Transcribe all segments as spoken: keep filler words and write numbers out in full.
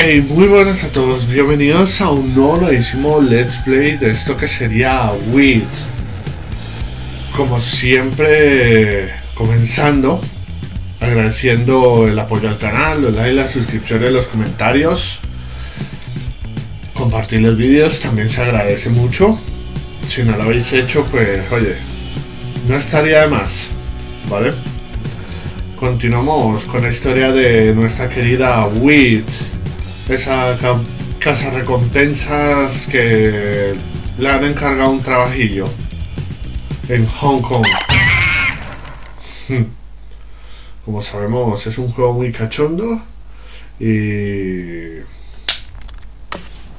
Hey, muy buenas a todos, bienvenidos a un nuevísimo Let's Play de esto que sería Witch. Como siempre, comenzando, agradeciendo el apoyo al canal, los likes, las suscripciones, los comentarios, compartir los vídeos, también se agradece mucho. Si no lo habéis hecho, pues oye, no estaría de más, ¿vale? Continuamos con la historia de nuestra querida Witch, esa ca casa recompensas que le han encargado un trabajillo en Hong Kong. Como sabemos, es un juego muy cachondo y...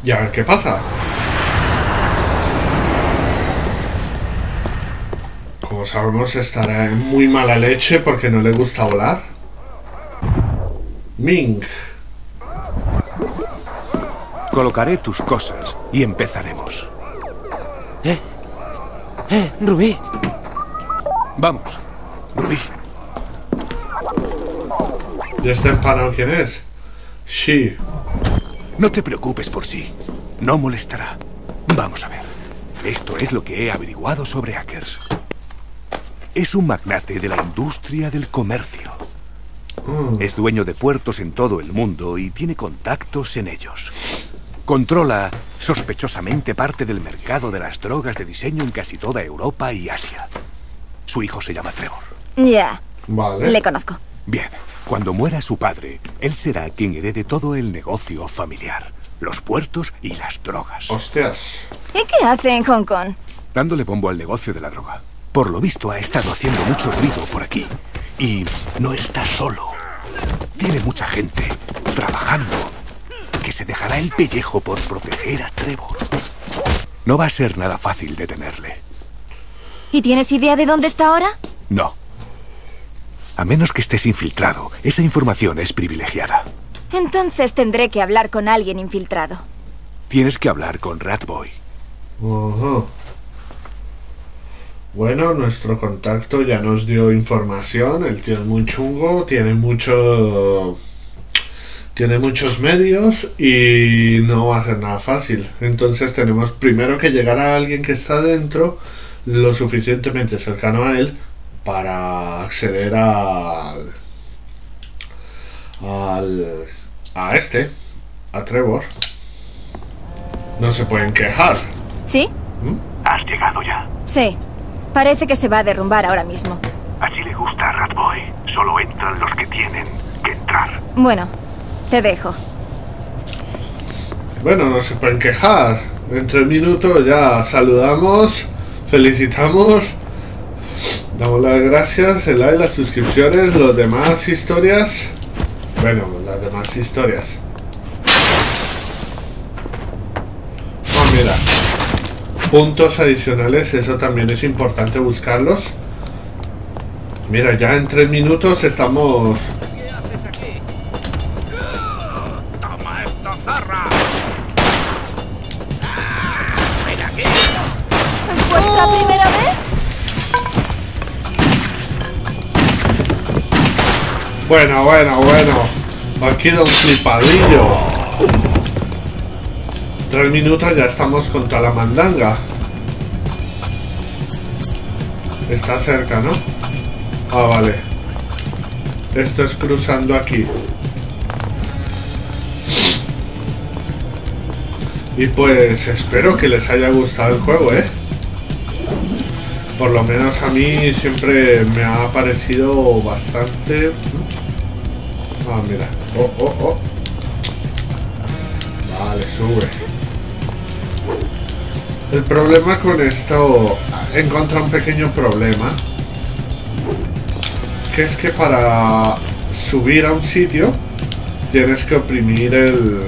y a ver qué pasa. Como sabemos, estará en muy mala leche porque no le gusta volar. Ming. Colocaré tus cosas y empezaremos. ¿Eh? ¿Eh, Ruby? Vamos, Ruby. ¿Y este empanado quién es? Sí. No te preocupes por sí. No molestará. Vamos a ver. Esto es lo que he averiguado sobre Akers. Es un magnate de la industria del comercio. Mm. Es dueño de puertos en todo el mundo y tiene contactos en ellos. Controla sospechosamente parte del mercado de las drogas de diseño en casi toda Europa y Asia. Su hijo se llama Trevor. Ya, yeah. Vale. Le conozco. Bien, cuando muera su padre, él será quien herede todo el negocio familiar, los puertos y las drogas. Hostias. ¿Y qué hace en Hong Kong? Dándole bombo al negocio de la droga. Por lo visto ha estado haciendo mucho ruido por aquí. Y no está solo. Tiene mucha gente trabajando que se dejará el pellejo por proteger a Trevor. No va a ser nada fácil detenerle. ¿Y tienes idea de dónde está ahora? No. A menos que estés infiltrado, esa información es privilegiada. Entonces tendré que hablar con alguien infiltrado. Tienes que hablar con Ratboy. Uh-huh. Bueno, nuestro contacto ya nos dio información. El tío es muy chungo, tiene mucho... tiene muchos medios y no va a ser nada fácil. Entonces tenemos primero que llegar a alguien que está dentro, lo suficientemente cercano a él, para acceder al... al... a este, a Trevor. No se pueden quejar. ¿Sí? ¿Mm? ¿Has llegado ya? Sí. Parece que se va a derrumbar ahora mismo. Así le gusta a Ratboy. Solo entran los que tienen que entrar. Bueno, te dejo. Bueno, no se pueden quejar. Entre un minuto ya saludamos, felicitamos, damos las gracias, el like, las suscripciones, las demás historias. Bueno, las demás historias. Oh, mira. Puntos adicionales, eso también es importante buscarlos. Mira, ya en tres minutos estamos... ¿Qué haces aquí? ¡Toma esta zarra! ¡Ven aquí! ¿Es vuestra oh. primera vez? Bueno, bueno, bueno. Aquí da un flipadillo. Tres minutos ya estamos con toda la mandanga. Está cerca, ¿no? Ah, vale. Esto es cruzando aquí. Y pues espero que les haya gustado el juego, ¿eh? Por lo menos a mí siempre me ha parecido bastante... Ah, mira. Oh, oh, oh. Vale, sube. El problema con esto, encontré un pequeño problema, que es que para subir a un sitio tienes que oprimir el,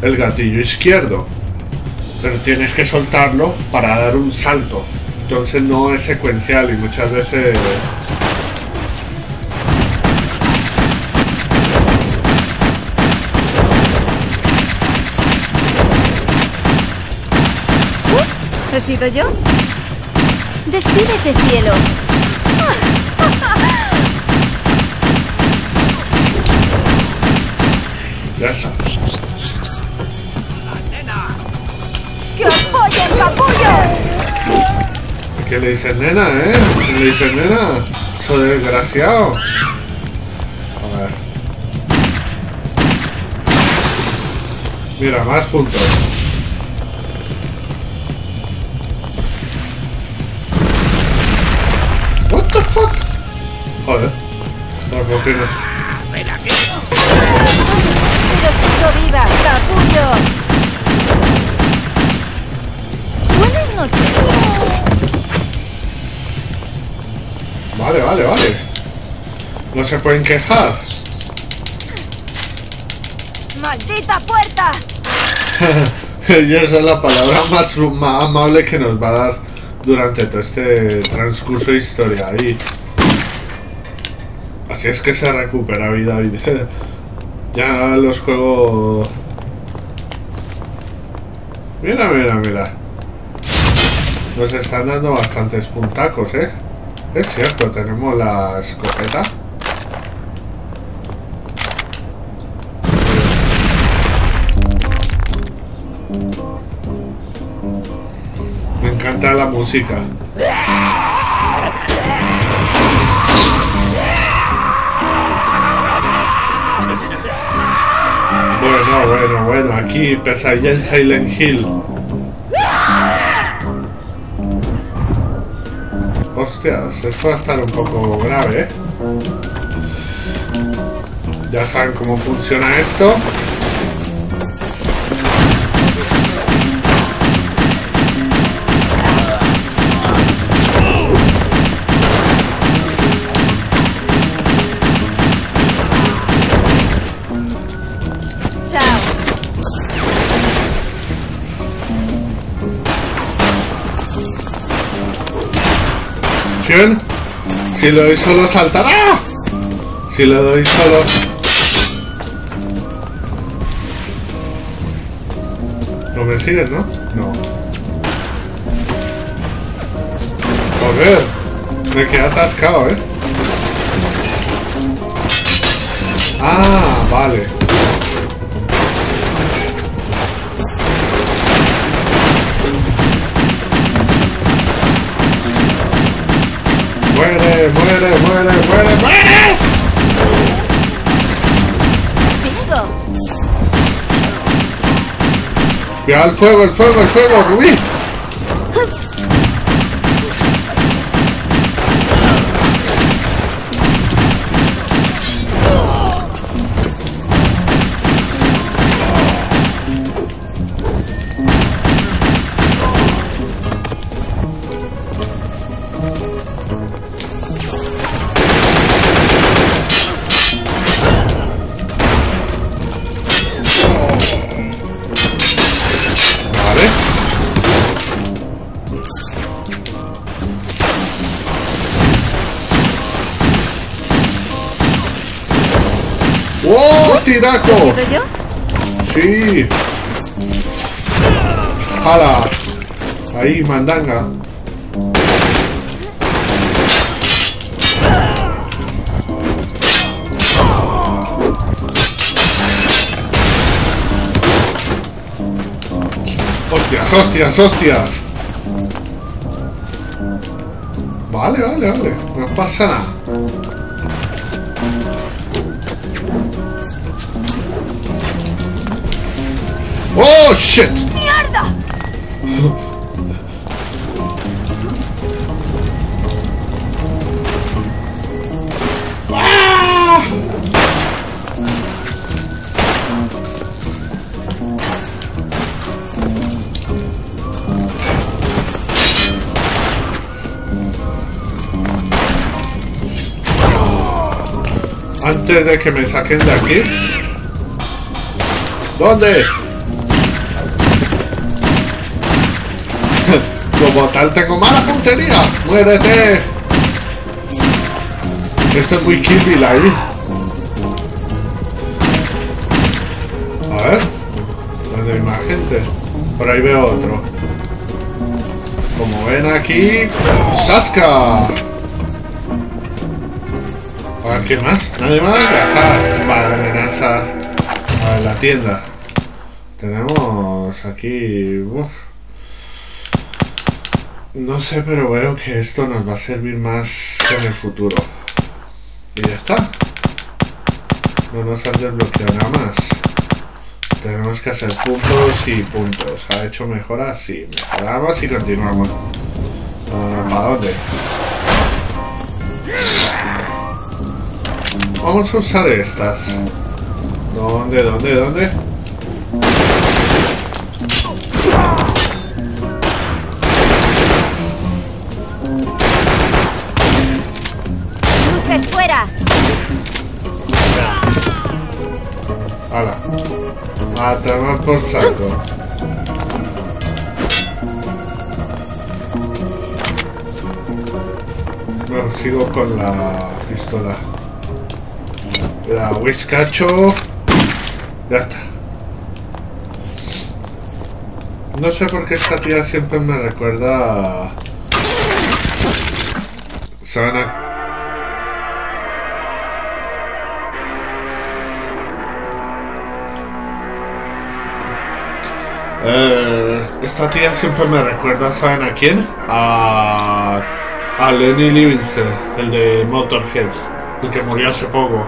el gatillo izquierdo, pero tienes que soltarlo para dar un salto, entonces no es secuencial y muchas veces... ¿He sido yo? ¡Despídete, cielo! Ya está. el capullo! ¿Qué le dices, nena, eh? ¿Qué le dices, nena? ¡Soy desgraciado! A ver... Mira, más puntos. What the fuck? Joder. Estamos bien. ¡Ven aquí! ¡Yo sigo viva, capullo! Vale, vale, vale. No se pueden quejar. ¡Maldita puerta! Y esa es la palabra más, más amable que nos va a dar durante todo este transcurso de historia. Y así es que se recupera vida. Ya los juegos... Mira, mira, mira. Nos están dando bastantes puntacos, ¿eh? Es cierto, tenemos la escopeta. Me encanta la música. Bueno, bueno, bueno, aquí pesadilla en Silent Hill. Hostias, esto va a estar un poco grave, ¿eh? Ya saben cómo funciona esto. Si le doy solo saltará. Si le doy solo... ¿Lo persigues, no? No. Joder, me quedé atascado, ¿eh? Ah, vale. Muere, muere, muere, muere, muere. Bingo. Ya, el fuego, el fuego, el fuego, Rubí. ¡Tiraco! Sí. ¡Hala! Ahí, mandanga. ¡Hostias, hostias, hostias! Vale, vale, vale. No pasa nada. ¡Oh, shit! ¡Mierda! ¡Ah! Antes de que me saquen de aquí... ¿Dónde? Como tal tengo mala puntería. ¡Muérete! Esto es muy Kirby ahí. A ver, ¿dónde hay más gente? Por ahí veo otro. Como ven aquí... ¡Sasca! A ver, ¿quién más? ¿Nadie más? Ajá, vale, amenazas. A ver, la tienda. Tenemos aquí... Uf. No sé, pero veo que esto nos va a servir más en el futuro. Y ya está. No nos han desbloqueado nada más. Tenemos que hacer puntos y puntos. ¿Ha hecho mejoras? Sí, mejoramos y continuamos. Uh, ¿Para dónde? Vamos a usar estas. ¿Dónde, dónde, dónde? ¡Luces fuera! ¡Hala! A tomar por saco. Bueno, sigo con la pistola. La whiskacho. Ya está. No sé por qué esta tía siempre me recuerda a... Sana. Eh, esta tía siempre me recuerda, ¿saben a quién? A, a Lenny Livingston, el de Motorhead, el que murió hace poco.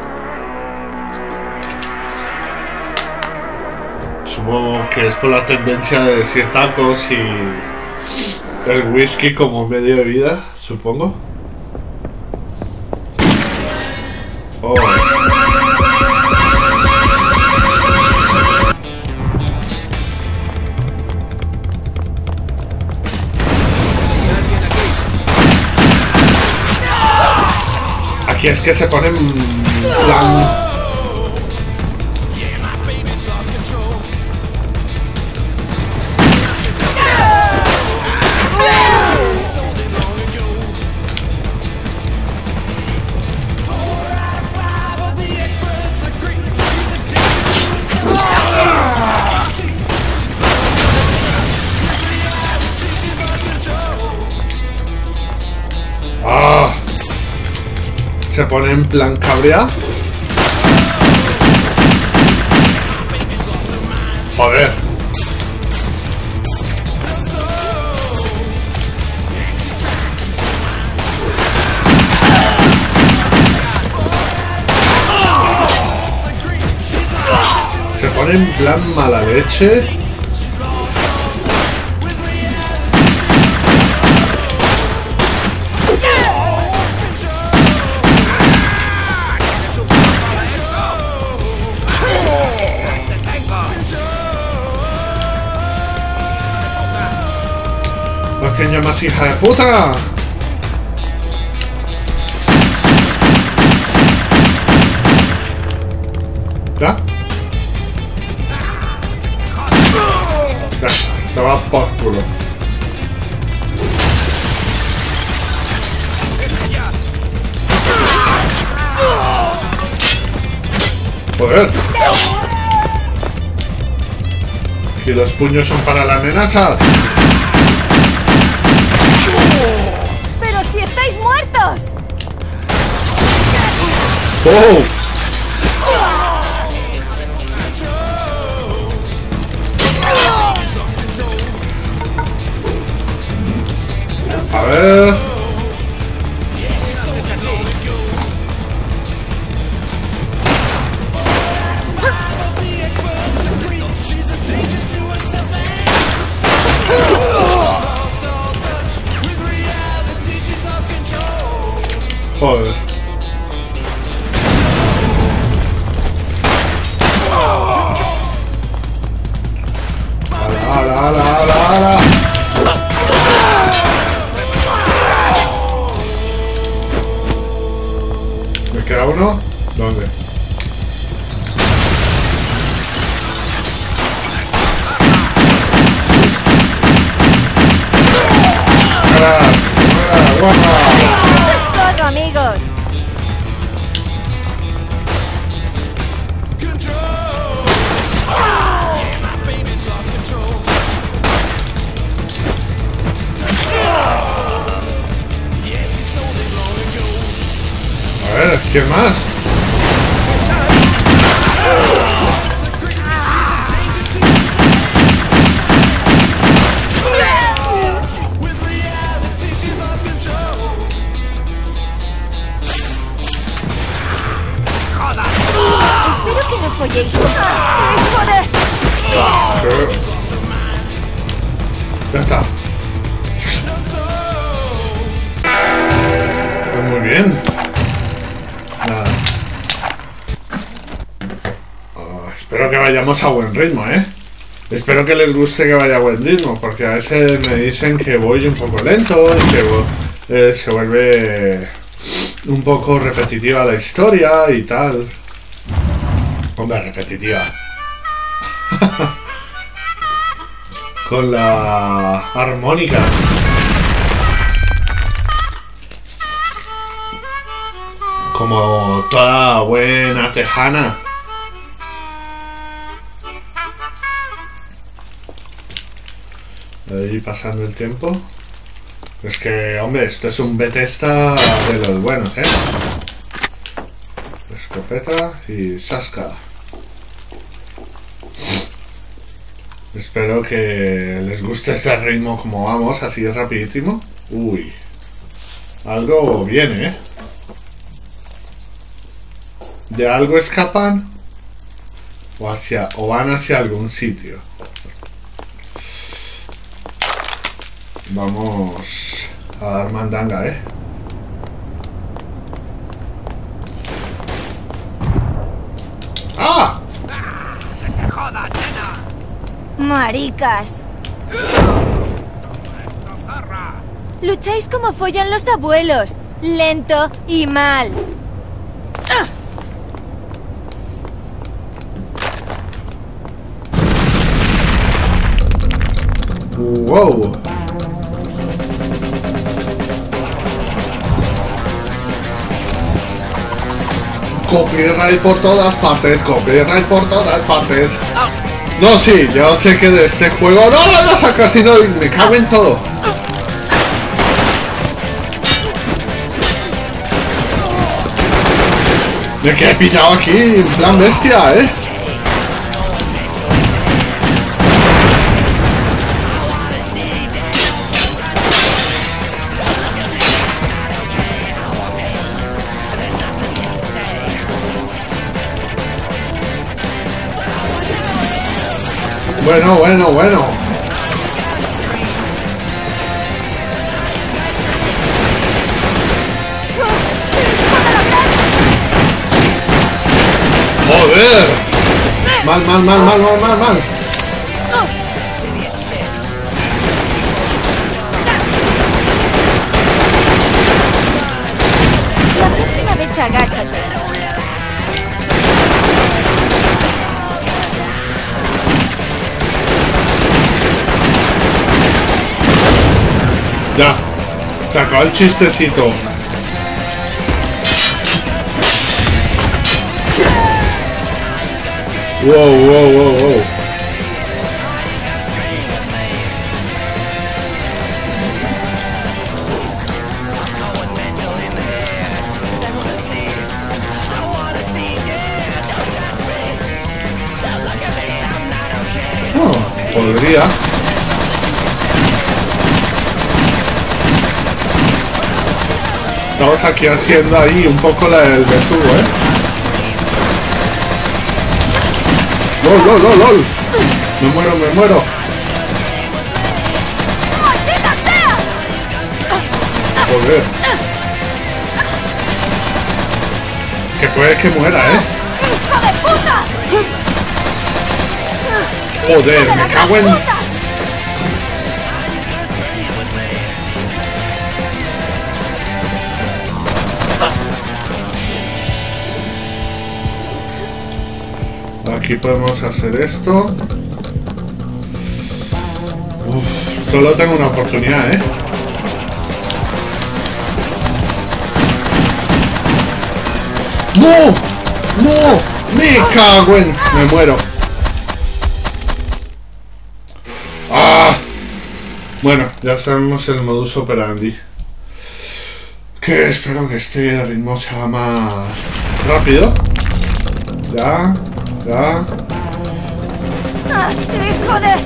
Supongo que es por la tendencia de decir tacos y el whisky como medio de vida, supongo. Oh. Aquí es que se ponen plan... Se pone en plan cabrea. Joder. Se pone en plan mala leche. ¿Quién llamas hija de puta? ¿Ya? Ya, te va por culo. Joder. Y los puños son para la amenaza. ¡Pero si estáis muertos! ¡Oh! A ver... Joder. ¡Hala, hala, hala, hala! ¿Me queda uno? ¿Dónde? ¡Hala, hala, guapa! Amigos, a ver, ¿quién más? vayamos a buen ritmo, ¿eh? Espero que les guste que vaya a buen ritmo, porque a veces me dicen que voy un poco lento, que eh, se vuelve un poco repetitiva la historia y tal. Hombre, repetitiva. Con la armónica. Como toda buena tejana. Ahí pasando el tiempo. Es que, hombre, esto es un Bethesda de los buenos, ¿eh? Escopeta y sasca. Espero que les guste este ritmo como vamos, así rapidísimo. Uy. Algo viene, ¿eh? ¿De algo escapan? O, hacia, o van hacia algún sitio. Vamos a dar mandanga, ¿eh? ¡Ah! ¡Maricas! Lucháis como follan los abuelos, lento y mal. ¡Ah! Wow. Copyright por todas partes, copyright por todas partes. No, sí, yo sé que de este juego no lo voy a sacar, sino me cago en todo. ¿De qué he pillado aquí? En plan bestia, ¿eh? Bueno, bueno, bueno. Joder. Mal, mal, mal, mal, mal, mal, mal. La próxima vez agáchate. Ya, se acabó el chistecito. Wow, wow, wow, wow. Oh, podría. Estamos aquí haciendo ahí un poco la del besugo, ¿eh? ¡Lol, lol, lol, lol! ¡Me muero, me muero! ¡Joder! Que puede que muera, ¿eh? ¡Joder, me cago en... Aquí podemos hacer esto. Uf, solo tengo una oportunidad, ¿eh? ¡No! ¡No! ¡Me cago en! ¡Me muero! ¡Ah! Bueno, ya sabemos el modus operandi. Que espero que este ritmo sea más rápido. Ya... Ya. ¡Ah, hijo de!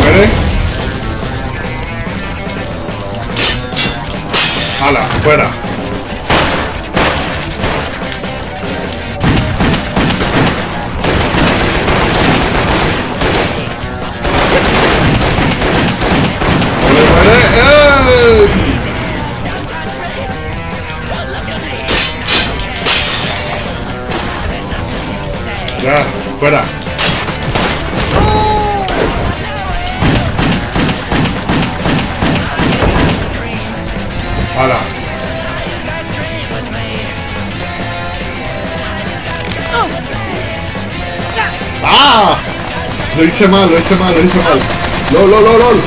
¿Muere? ¡Hala! ¡Fuera! Ya, fuera. ¡Hala! ¡Ah! Lo hice mal, lo hice mal, lo hice mal. ¡Lol, lol, lol, lol!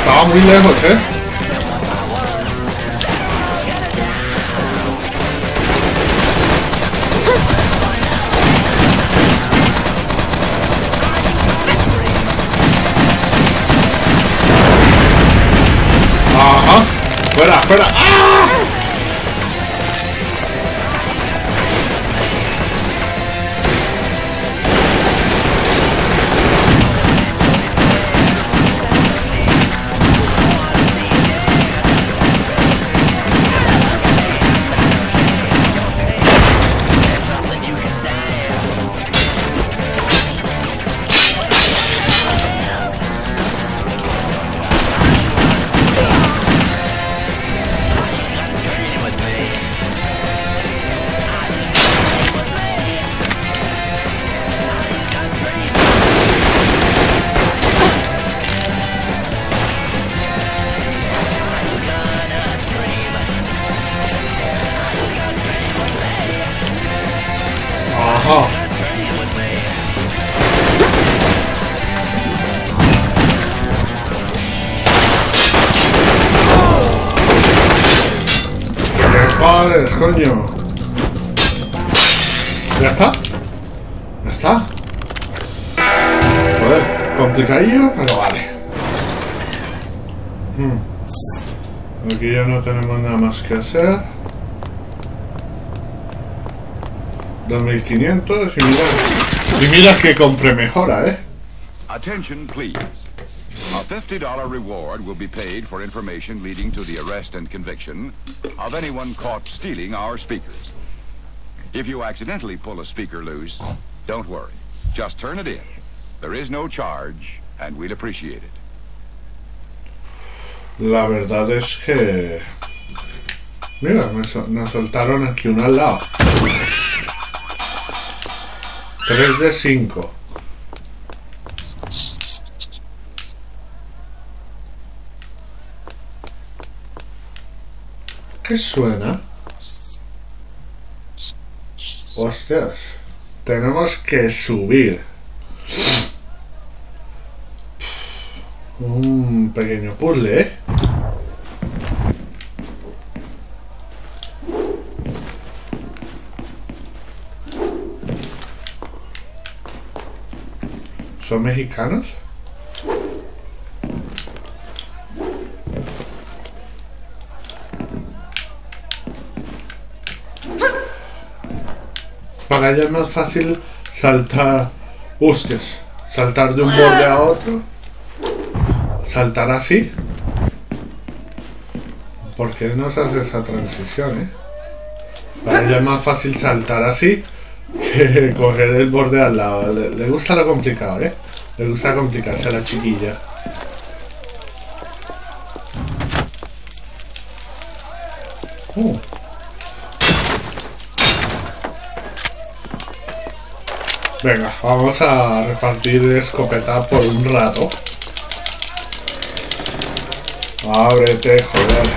Estaba muy lejos, ¿eh? Ajá. Fuera, fuera. ¡Ah! Coño, ya está, ya está. Joder, complicadillo, pero vale. hmm. Aquí ya no tenemos nada más que hacer. Dos mil quinientos y mira, y mira que compré mejora, eh. Attention, please. A fifty dollar reward will be paid for information leading to the arrest and conviction of anyone caught stealing our speakers. If you accidentally pull a speaker loose, don't worry. Just turn it in. There is no charge, and we'll appreciate it. La verdad es que... Mira, me sol- nos soltaron aquí uno al lado. tres de cinco. ¿Qué suena? Hostias, tenemos que subir un pequeño puzzle, ¿eh? ¿Son mexicanos? Para ella es más fácil saltar, hostias, saltar de un borde a otro, saltar así. ¿Por qué no se hace esa transición, eh? Para ella es más fácil saltar así que coger el borde al lado. Le, le gusta lo complicado, eh. Le gusta complicarse a la chiquilla. Uh. Venga, vamos a repartir escopeta por un rato. Ábrete, joder.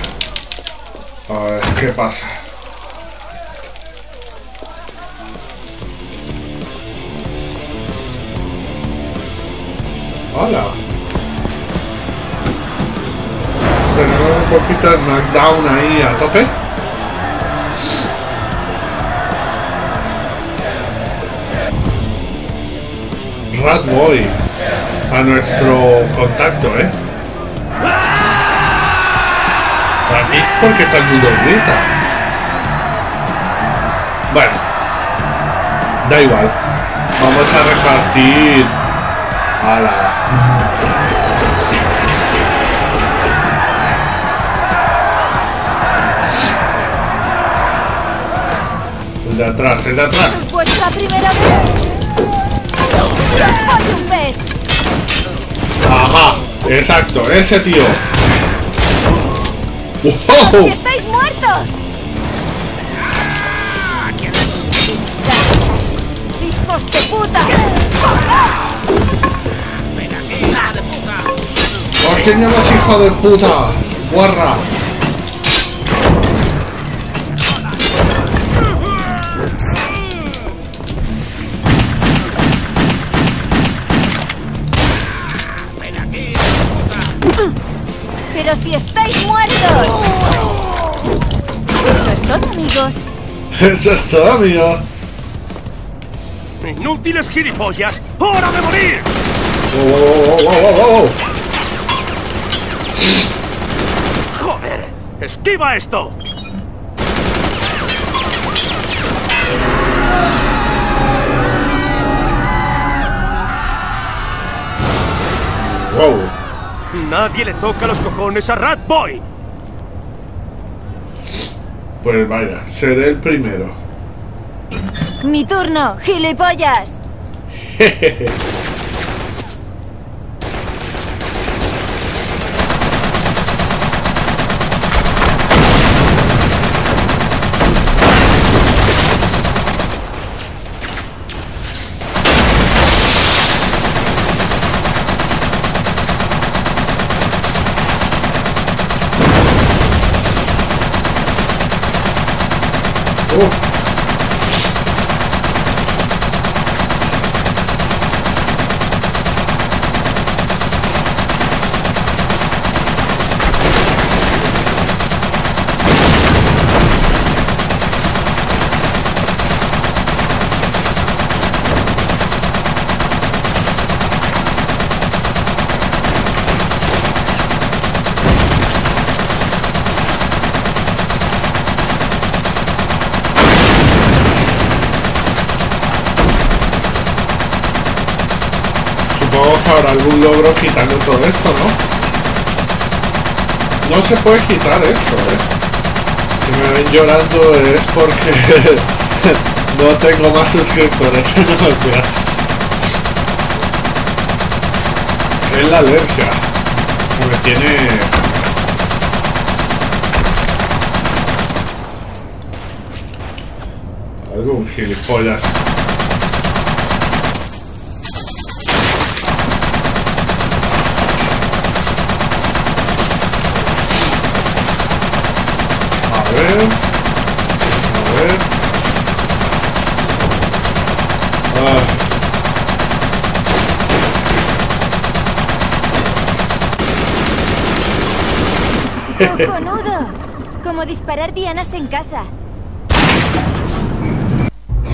A ver, ¿qué pasa? ¡Hola! Tenemos un poquito de knockdown ahí a tope. Ratboy, a nuestro contacto, ¿eh? ¿Para ti? Porque todo el mundo grita. Bueno, da igual. Vamos a repartir. ¡Hala! El de atrás, el de atrás. ¡Vuestra primera vez! ¡Ajá! Exacto, ese tío. ¡Wow! ¡Estáis muertos! ¡Hijos de puta! ¿Por qué no eres hijo de puta? ¡Guarra! ¡Pero si estáis muertos! Eso es todo, amigos. Eso es todo, amigos. ¡Inútiles gilipollas! ¡Hora de morir! Oh, oh, oh, oh, oh. ¡Joder! ¡Esquiva esto! ¡Wow! Nadie le toca los cojones a Ratboy. Pues vaya, seré el primero. Mi turno, gilipollas. Ahora algún logro quitando todo esto, ¿no? No se puede quitar esto, ¿eh? Si me ven llorando es porque no tengo más suscriptores. Es la alergia que me tiene. Algún gilipollas. A ver, a ver. Ah. ¡Cojonudo! Como disparar dianas en casa.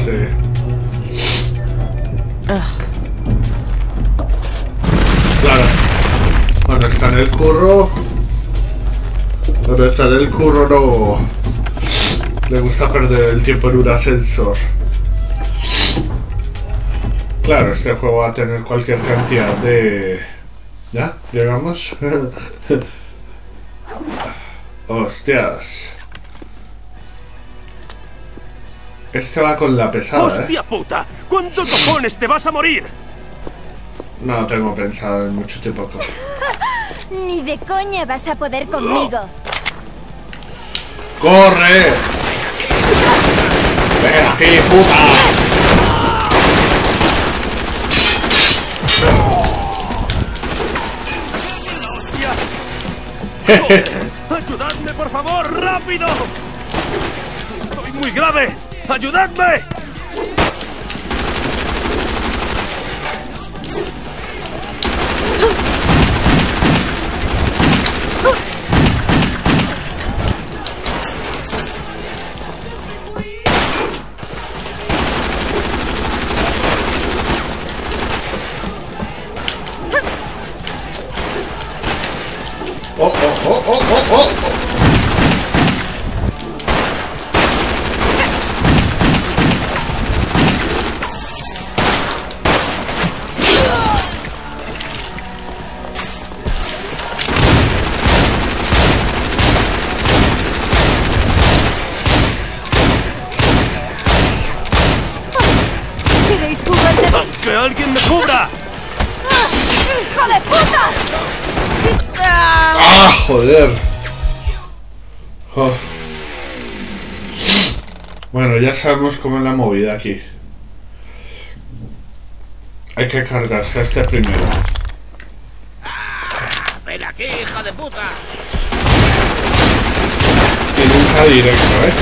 Sí. Claro. Bueno, está en el curro. Donde estará el curro no le gusta perder el tiempo en un ascensor. Claro, este juego va a tener cualquier cantidad de... ¿Ya? ¿Llegamos? Hostias. Este va con la pesada, ¿eh? ¡Hostia puta! ¿Cuántos cojones te vas a morir? No tengo pensado en mucho tiempo. Ni de coña vas a poder conmigo. ¡Corre! ¡Ven aquí, puta! ¡Ayudadme, por favor! ¡Rápido! ¡Estoy muy grave! ¡Ayudadme! ¡Que alguien me cubra! ¡Hijo de puta! ¡Ah, joder! Oh. Bueno, ya sabemos cómo es la movida aquí. Hay que cargarse a este primero. Ah, ¡ven aquí, hija de puta! Y nunca directo, ¿eh?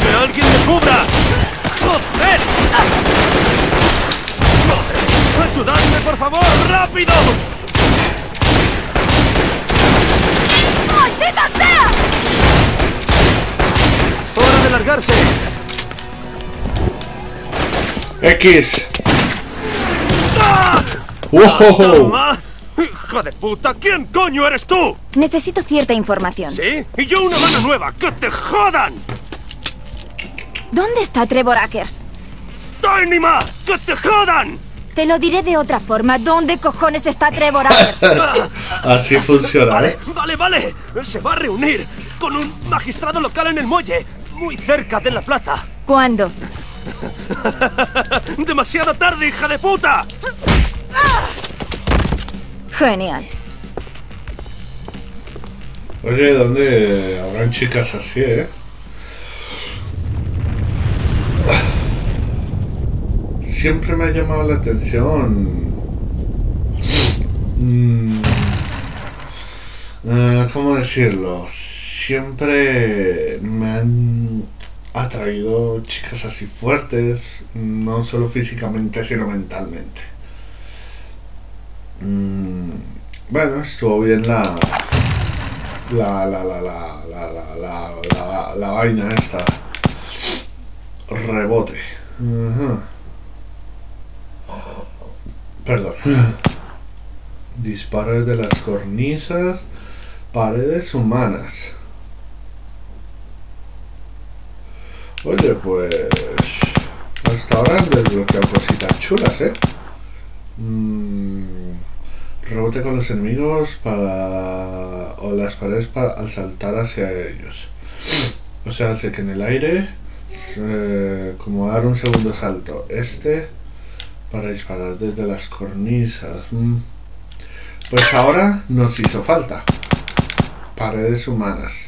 ¡Que alguien me cubra! ¡Joder! ¡Ayudadme, por favor! ¡Rápido! ¡Maldita sea! ¡Hora de largarse! X. ¡Ah! ¡Wow! ¡Hija de puta! ¿Quién coño eres tú? Necesito cierta información. ¿Sí? Y yo una mano nueva. ¡Que te jodan! ¿Dónde está Trevor Akers? ¡Dynima! ¡Que te jodan! Te lo diré de otra forma. ¿Dónde cojones está Trevor Akers? Así funciona. Vale, vale, vale. Se va a reunir con un magistrado local en el muelle, muy cerca de la plaza. ¿Cuándo? Demasiado tarde, hija de puta. Genial. Oye, ¿dónde habrán chicas así, eh? Siempre me ha llamado la atención. Mm. Uh, ¿Cómo decirlo? Siempre me han atraído chicas así fuertes, no solo físicamente, sino mentalmente. Mm. Bueno, estuvo bien la la la la la la la la, la, la vaina esta. Rebote. Uh-huh. Perdón. Disparos de las cornisas, paredes humanas. Oye, pues hasta ahora desbloqueado cositas chulas, eh. Mm, rebote con los enemigos para o las paredes para al saltar hacia ellos. O sea, hace que en el aire eh, como dar un segundo salto. Este para disparar desde las cornisas. Pues ahora nos hizo falta paredes humanas.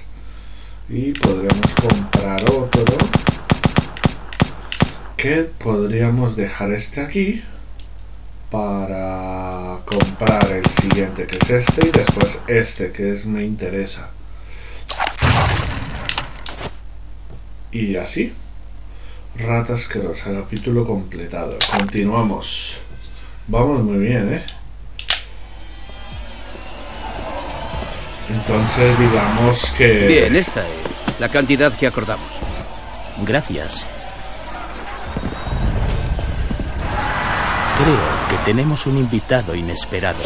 Y podríamos comprar otro. Que podríamos dejar este aquí para comprar el siguiente, que es este. Y después este, que es me interesa. Y así. Rata asquerosa, capítulo completado. Continuamos. Vamos muy bien, ¿eh? Entonces digamos que... Bien, esta es la cantidad que acordamos. Gracias. Creo que tenemos un invitado inesperado.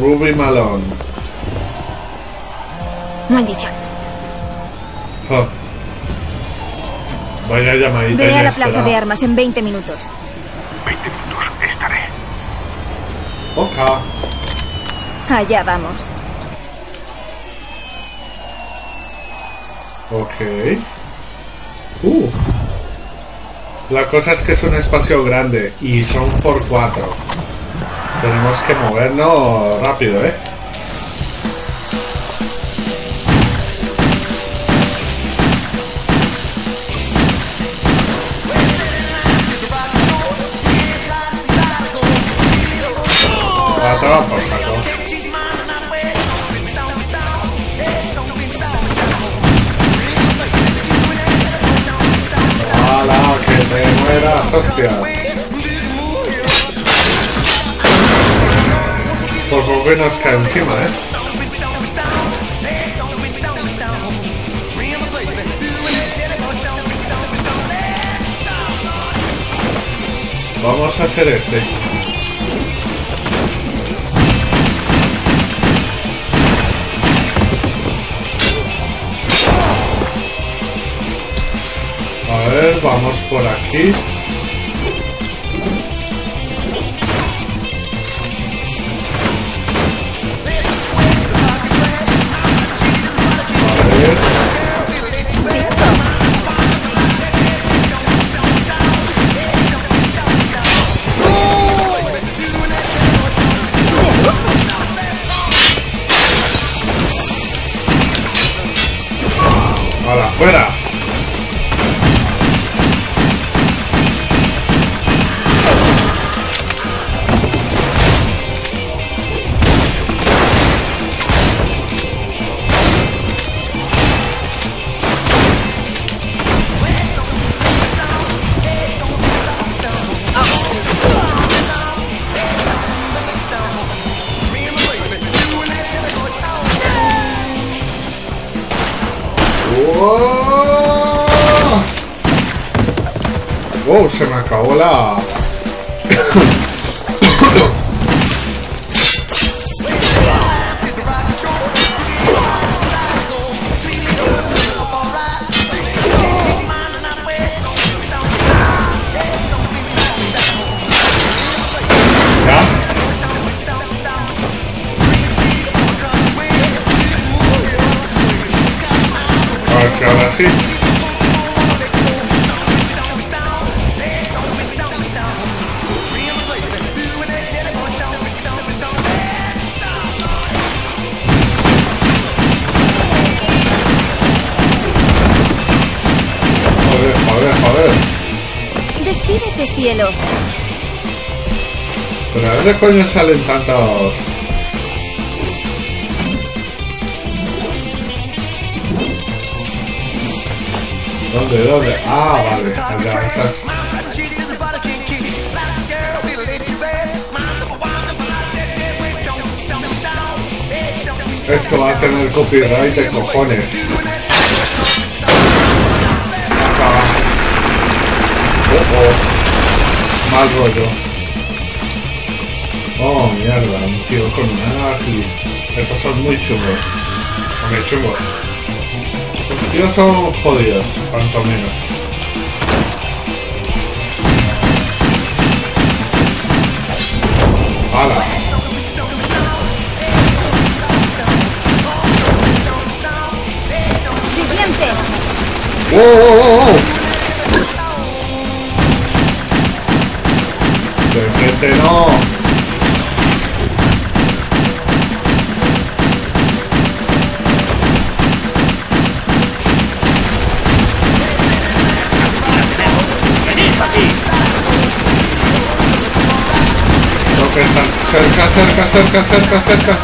Ruby Malone. Maldición. Oh. Vaya llamadita. Ve a la plaza de armas en veinte minutos. veinte minutos, estaré. Ok. Allá vamos. Ok. Uh. La cosa es que es un espacio grande y son por cuatro. Tenemos que movernos rápido, ¿eh? Hostia. Por poco que nos cae encima, eh. Vamos a hacer este. A ver, vamos por aquí. ¡Fuera! Oh, se me acabó la... ¿Ya? A ver si ahora sí. Despídete, cielo. Pero a ver de coño salen tantos. ¿Dónde, dónde? Ah, vale, allá, esas. Esto va a tener copyright de cojones. Oh, oh. Mal rollo. Oh, mierda, un tío con una aquí. Esos son muy chungos. Muy chungos. Los tíos son jodidos, cuanto menos. ¡Hala! Siguiente. ¡Oh, oh, oh, oh! Este no. Creo que están cerca, cerca, cerca, cerca, cerca.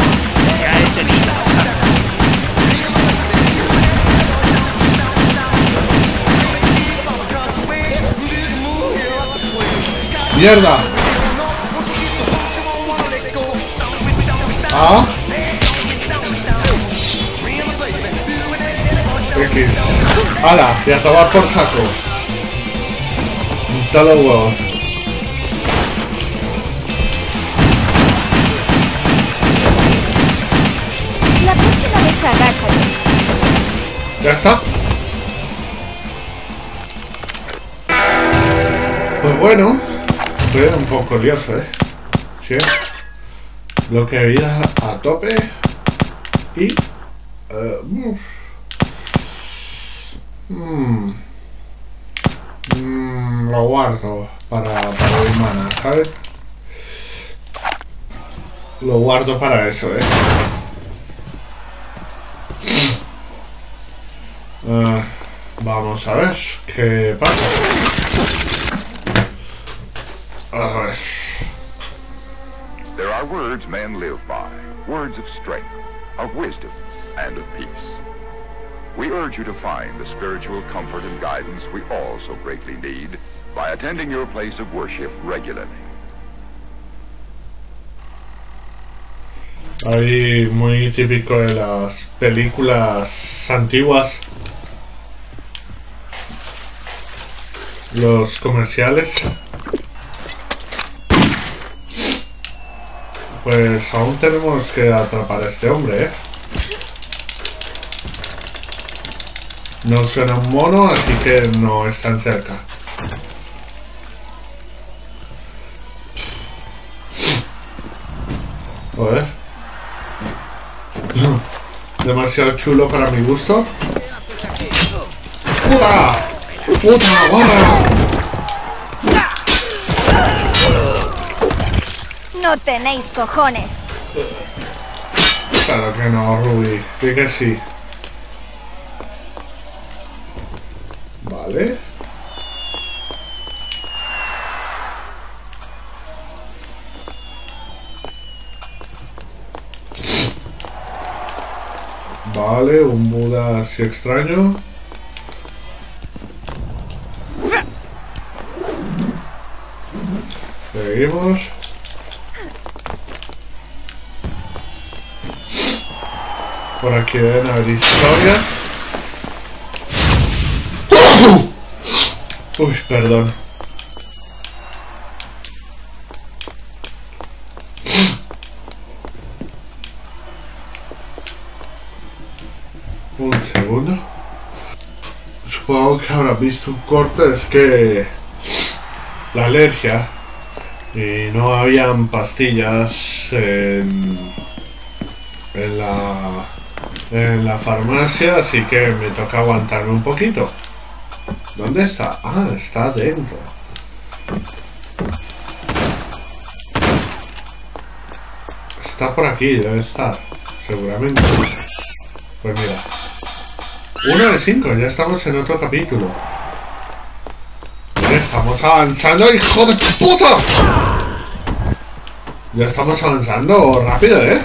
Mierda. ¿Ah? X. ¡Hala! Y a tomar por saco. Todo los huevos. La próxima vez agáchate. ¿Ya está? Pues bueno. Fue un poco lioso, ¿eh? Sí. Lo que había a tope y uh, mm, mm, lo guardo para para hoy mañana, ¿sabes? Lo guardo para eso, ¿eh? Uh, vamos a ver qué pasa. A ver. There are words men live by, words of strength, of wisdom, and of peace. We urge you to find the spiritual comfort and guidance we all so greatly need by attending your place of worship regularly. Ahí, muy típico de las películas antiguas. Los comerciales. Pues aún tenemos que atrapar a este hombre, ¿eh? No suena un mono, así que no es tan cerca. Joder. Demasiado chulo para mi gusto. ¡Puta! ¡Puta! ¡Guarda! No tenéis cojones. Claro que no, Ruby. Creo que sí. Vale. Vale, un Buda así extraño. Seguimos. Por aquí deben haber historias. Uy, perdón. Un segundo. Supongo que habrá visto un corte, es que la alergia y no habían pastillas en, en la en la farmacia, así que me toca aguantarme un poquito. ¿Dónde está? Ah, está dentro. Está por aquí, debe estar, seguramente. Pues mira, uno de cinco, ya estamos en otro capítulo. Ya estamos avanzando, hijo de puta. Ya estamos avanzando rápido, ¿eh?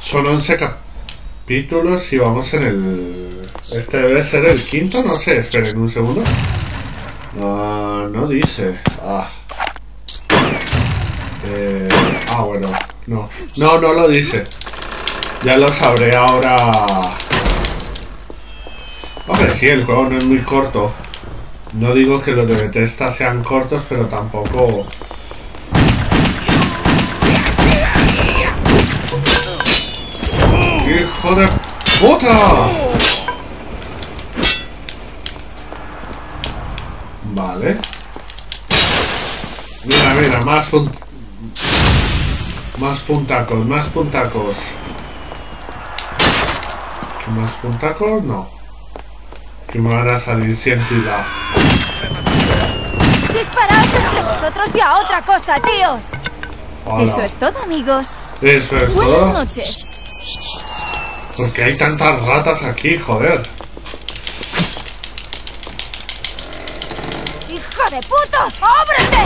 Son once capítulos y vamos en el... Este debe ser el quinto, no sé, esperen un segundo. Ah, no dice. Ah. Eh, ah, bueno, no. No, no lo dice. Ya lo sabré ahora. Hombre, sí, el juego no es muy corto. No digo que los de Bethesda sean cortos, pero tampoco... ¡Hijo de puta! Vale. Mira, mira, más pun... Más puntacos, más puntacos. ¿Más puntacos? No. Que me van a salir siempre y la... Disparaos entre vosotros y a otra cosa, tíos. Hola. Eso es todo, amigos. Eso es Buenas todo. Buenas noches. Porque hay tantas ratas aquí, joder. ¡Hijo de puta! ¡Ábrete!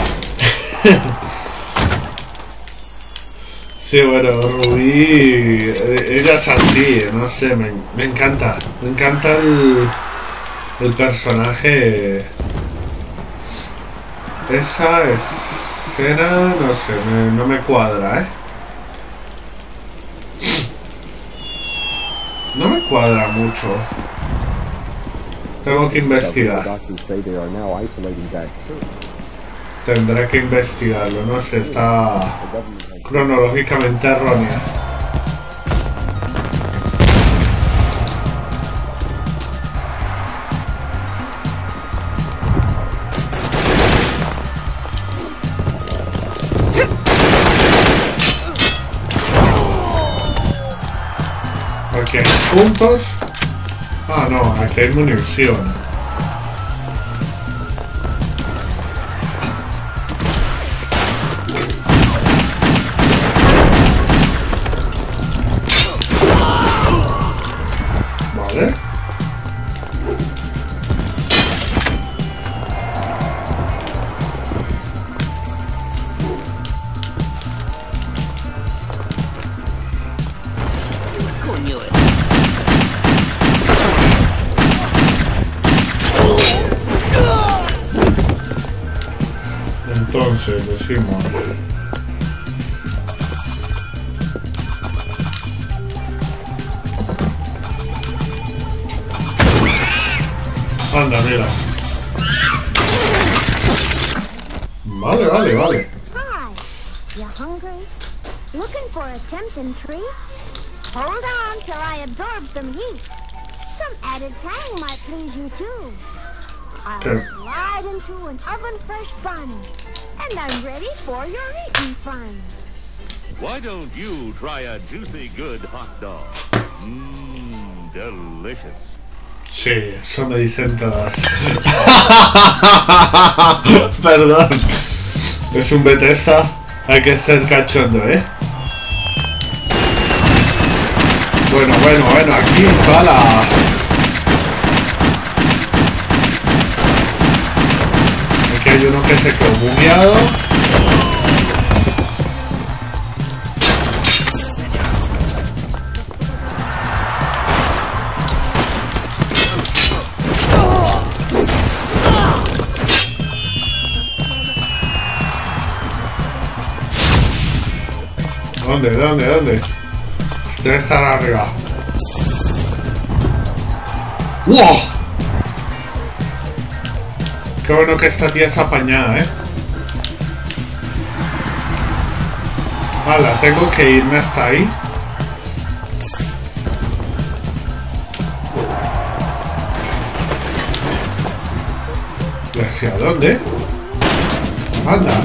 Sí, bueno, Ruby, ella es así, no sé, me, me encanta, me encanta el, el personaje. Esa escena, no sé, me, no me cuadra, ¿eh? No me cuadra mucho. Tengo que investigar. Tendré que investigarlo, no sé, está... cronológicamente errónea. Aquí hay puntos. Ah, no, aquí hay munición. Entonces decimos anda, mira. Vale, vale, vale. ¿Qué? And I'm ready for your eating fun. Why don't you try a juicy good hot dog? Mmm, delicious. Sí, eso me dicen todas. Perdón. Es un Bethesda. Hay que ser cachondo, ¿eh? Bueno, bueno, bueno, aquí está la... hay uno que se quedó bugueado. ¿Dónde? ¿Dónde? ¿Dónde? Debe estar arriba. ¡Wow! Qué bueno que esta tía es apañada, ¿eh? Hala, tengo que irme hasta ahí. ¿Y hacia dónde? Anda.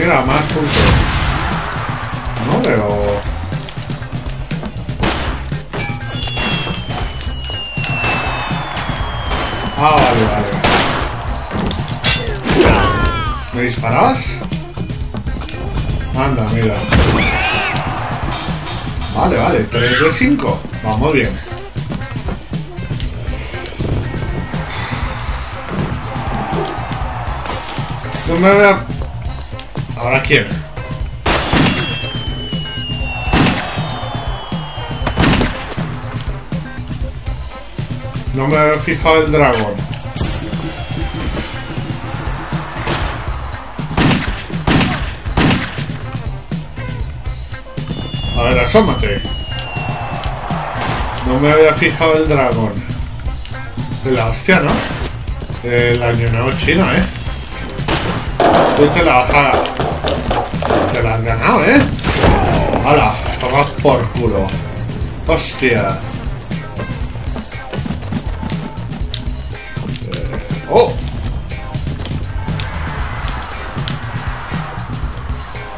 Mira, más puntos. No veo. Ah, vale, vale. ¿Me disparabas? Anda, mira. Vale, vale, tres de cinco. Vamos bien. No me veo. ¿Ahora quién? No me había fijado el dragón. A ver, asómate. No me había fijado el dragón. De la hostia, ¿no? El año nuevo chino, ¿eh? Tú te la vas a... Te la has ganado, ¿eh? ¡Hala! Toma por culo. ¡Hostia! Eh, ¡Oh!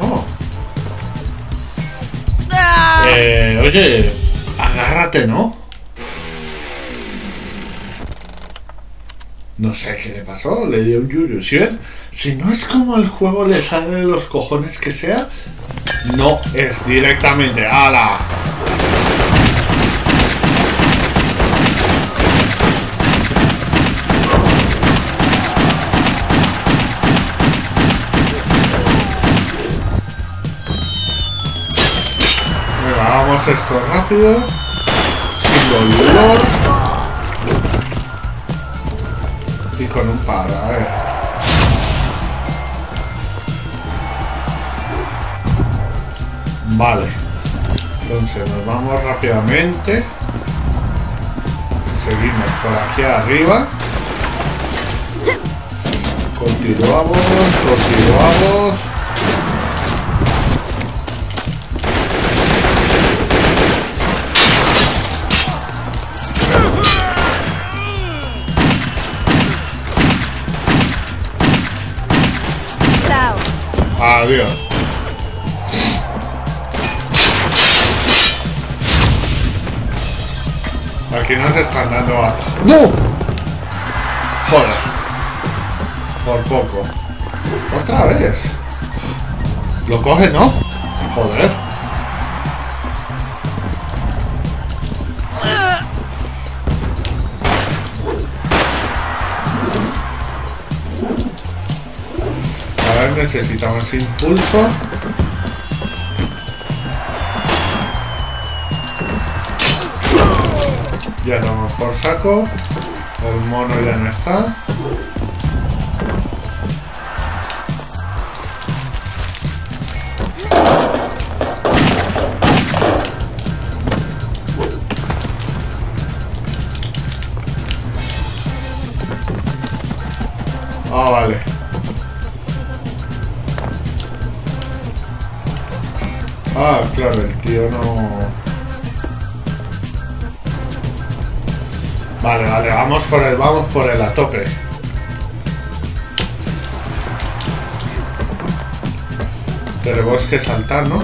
¡Oh! Eh, oye, agárrate, ¿no? No sé qué le pasó, le dio un yuyu. ¿Sí ven? Si no es como el juego le sale de los cojones que sea, no es directamente. ¡Hala! Venga, vamos esto rápido. Sin dolor. Y con un par, a ver. Vale. Entonces nos vamos rápidamente. Seguimos por aquí arriba. Continuamos, continuamos. Adiós. Aquí nos están dando a... ¡No! Joder. Por poco. Otra vez. Lo coge, ¿no? Joder. Necesitamos impulso. Ya damos por saco. El mono ya no está. Ah, vale. Ah, claro, el tío no... Vale, vale, vamos por el, vamos por el a tope. Tenemos que saltar, ¿no?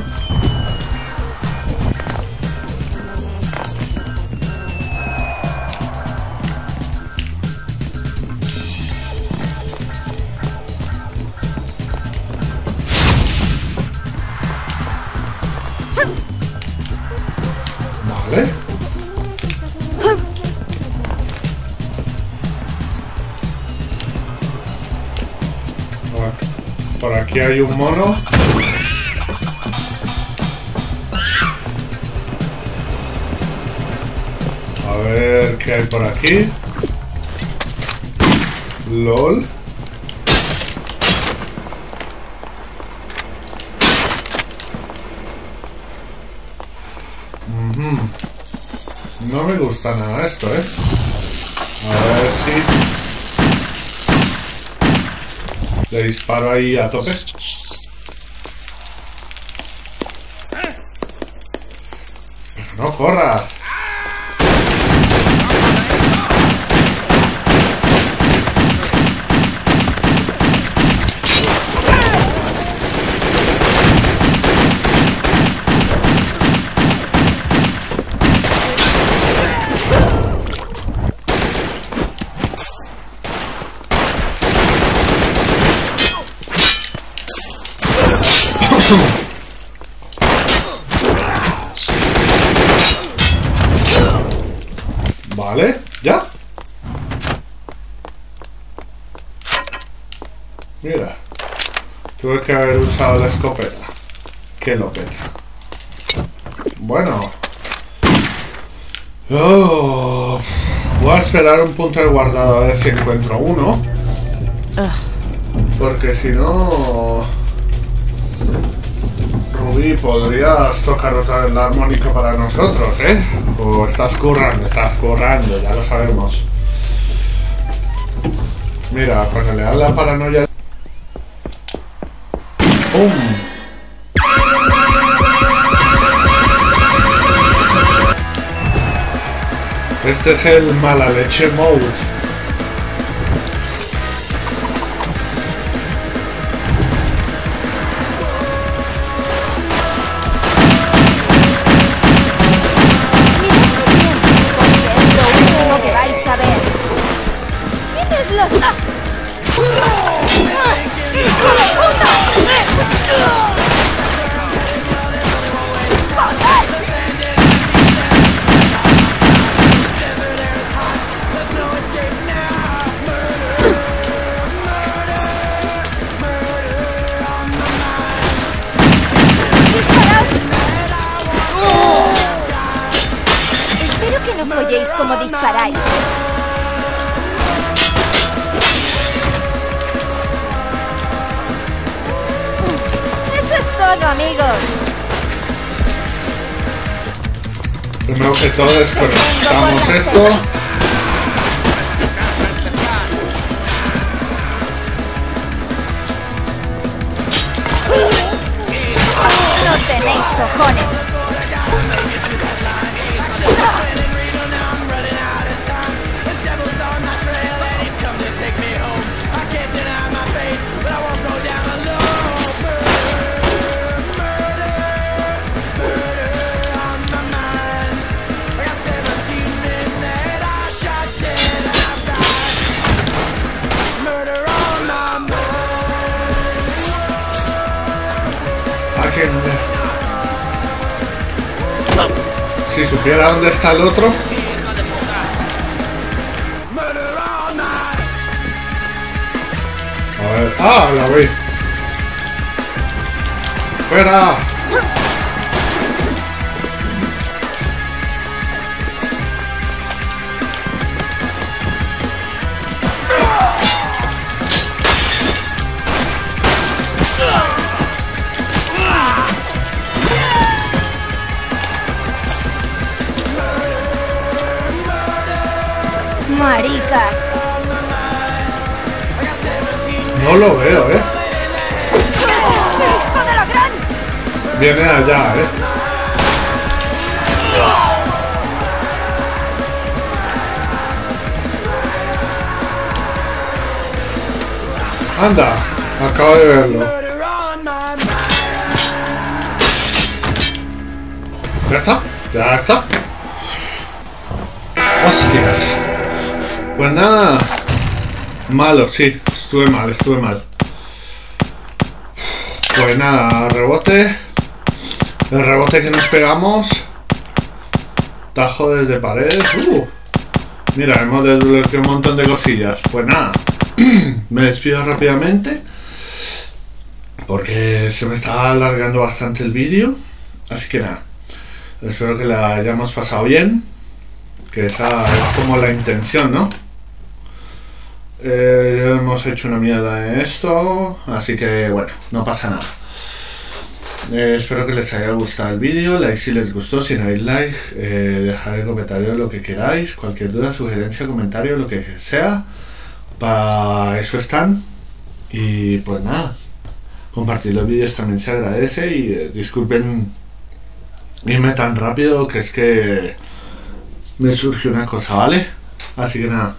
¿vale? Por aquí hay un mono. A ver qué hay por aquí. LOL. No me gusta nada esto, ¿eh? A ver si... le disparo ahí a tope. Pero ¡no corras! Vale, ya. Mira, tuve que haber usado la escopeta. Que lo peta. Bueno, oh, voy a esperar un punto de guardado a ver si encuentro uno, porque si no, Ruby, podrías tocar otra vez la armónica para nosotros, ¿eh? O estás currando, estás currando, ya lo sabemos. Mira, cuando le dan la paranoia... ¡Pum! Este es el mala leche mode. Primero que todo desconectamos esto. No tenéis cojones. Si supiera dónde está el otro. A ver. ¡Ah! La vi. ¡Fuera! Maricas. No lo veo, eh. Viene allá, eh. Anda, acabo de verlo. Ya está, ya está. Hostias. Pues nada, malo, sí, estuve mal, estuve mal. Pues nada, rebote, el rebote que nos pegamos, Tajo desde paredes. Uh, mira, hemos desbloqueado un montón de cosillas. Pues nada, me despido rápidamente porque se me estaba alargando bastante el vídeo. Así que nada, espero que la hayamos pasado bien, que esa es como la intención, ¿no? Eh, hemos hecho una mierda en esto, así que bueno, no pasa nada. Eh, espero que les haya gustado el vídeo, like si les gustó, si no hay like, eh, dejar en comentarios lo que queráis, cualquier duda, sugerencia, comentario, lo que sea, para eso están. Y pues nada, compartir los vídeos también se agradece y eh, disculpen irme tan rápido, que es que me surgió una cosa, ¿vale? Así que nada.